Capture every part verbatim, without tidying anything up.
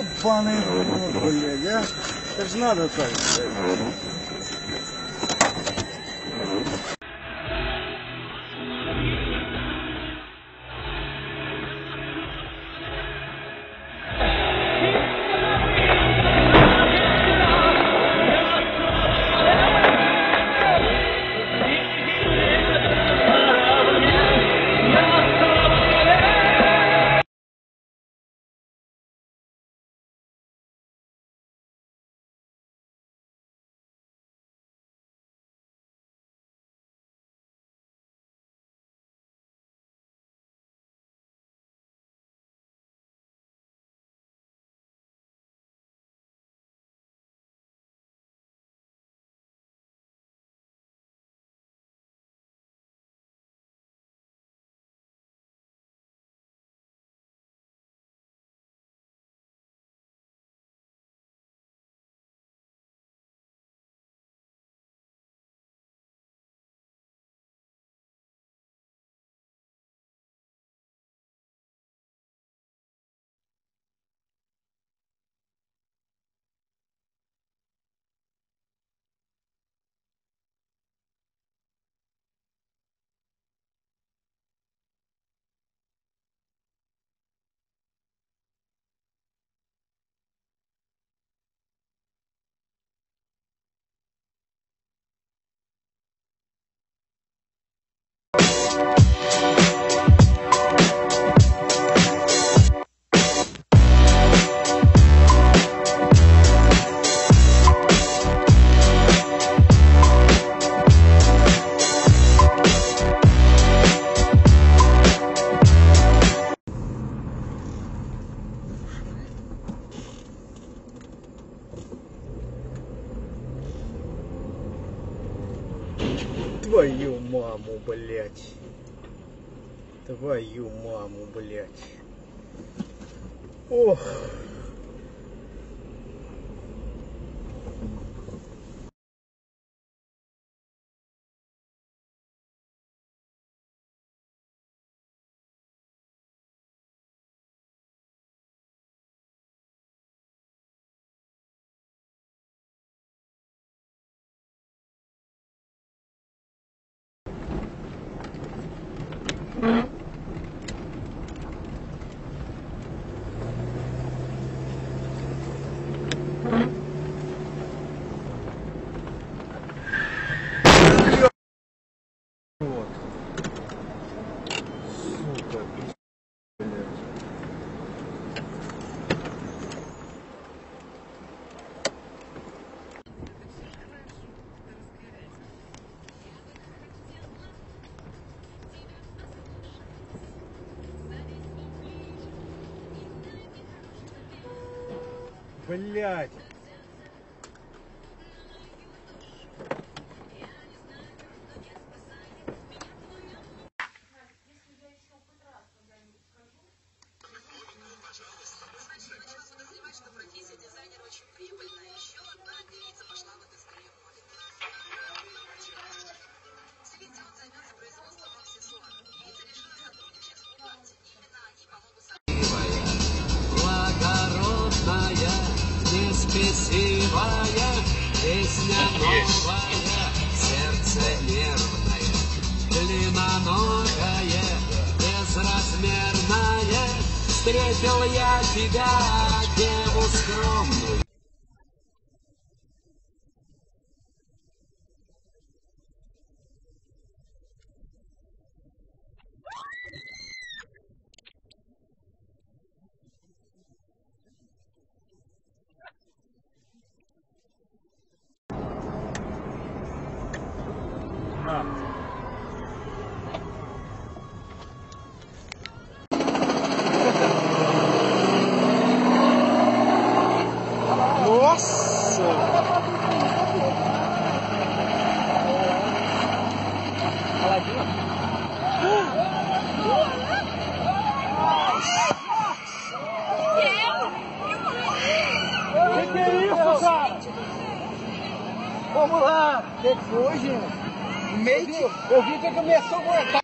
Ёбаный рот, блядь, а? Это ж надо так, блядь. Твою маму, блядь. Твою маму, блядь. Ох. Блядь! Песивая, песня новая, сердце нервное, длинноногое, безразмерное. Встретил я тебя, деву скромную. Vamos lá! O que foi, gente? Meio que eu vi que começou a aguentar.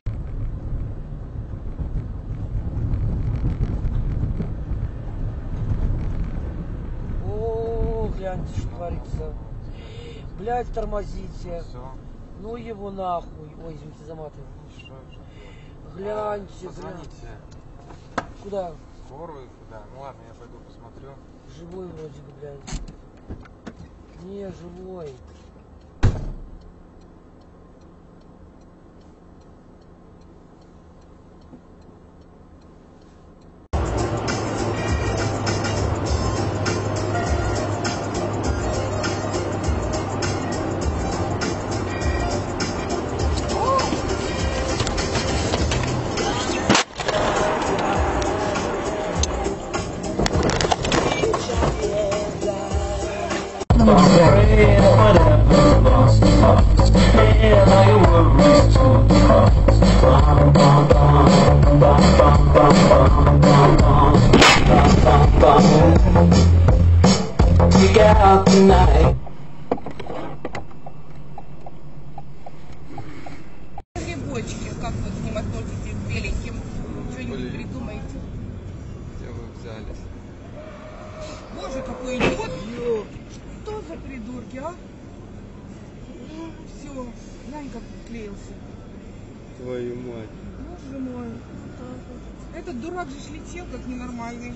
говорится. Блядь, тормозите. Все. Ну его нахуй. Ой, извините за маты. Что, что? Гляньте, позвоните. Блядь. Куда? Скорую, куда? Ну ладно, я пойду посмотрю. Живой вроде бы, блядь. Не, живой. Грибочки, как вы к ним относитесь, к беленьким? Что-нибудь придумаете? Где вы взялись? Боже, какой идиот! Что за придурки, а? Все, глянь, как приклеился. Твою мать. Боже мой. Этот дурак же летел, как ненормальный.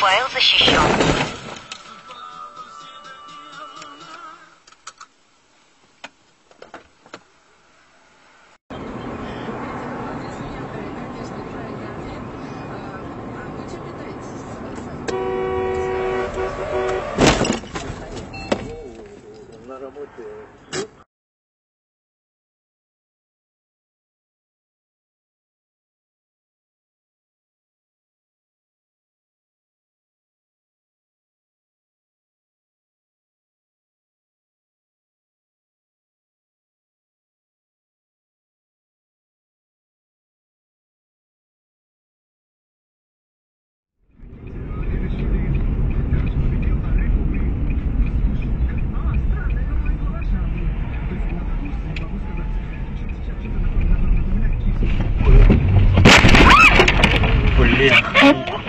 Файл защищен. На работе. Блин.